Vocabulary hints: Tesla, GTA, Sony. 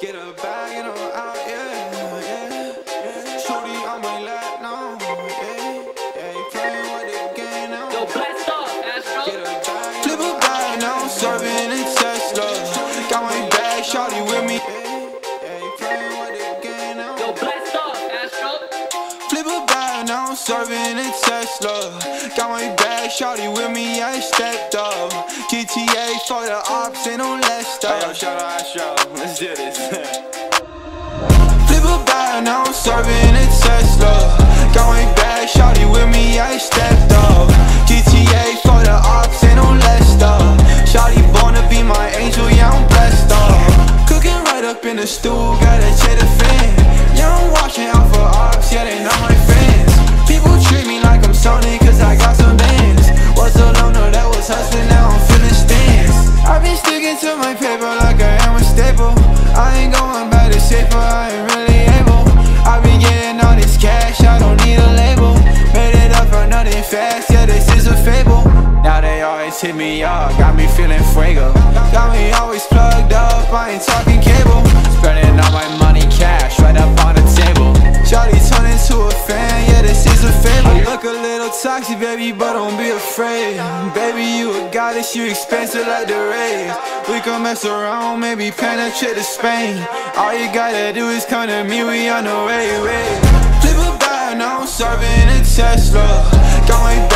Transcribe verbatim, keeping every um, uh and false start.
Get a bag and I'm out, yeah, yeah, yeah. Shorty on my lap now, yeah, yeah. You playing with the game now. Yo, blast off, Astro. Get a bag, flip a bag, now I'm serving in Tesla. Got my bag, shorty with me, yeah, yeah. You playing with the game now. Yo, blast off, Astro. Flip a bag, now I'm serving in Tesla. Got my bag, shorty with me, I stepped up. G T A for the ops and don't let stop. Hey, yo, shout out Astro. Let's do this. Flip a bag, now I'm serving a Tesla. Got my bag, shawty with me, I stepped up. G T A for the ops, ain't no less stuff. Shawty born to be my angel, yeah, I'm blessed up. Cooking right up in the stew, got a cheddar fan. Yeah, I'm watching out for ops, yeah, they not my fans. People treat me like I'm Sony, cause I got some bands. Was a loner that was hustling, now I'm feeling stands. I've been sticking to my paper like I am a staple. I ain't going by the shape, but I ain't really able. I been getting all this cash, I don't need a label. Made it up for nothing fast, yeah, this is a fable. Now they always hit me up, got me feeling fuego. Got me always plugged up, I ain't talking cable. Spending all my money cash, right up on the table. Shawty turned into a fan, yeah, this is a fable. I look a little toxic, baby, but don't be afraid. Baby, you a goddess, you expensive like the rays. We can mess around, maybe penetrate to Spain. All you gotta do is come to me, we on the way, way. Flip a bag, now I'm serving a Tesla. Got my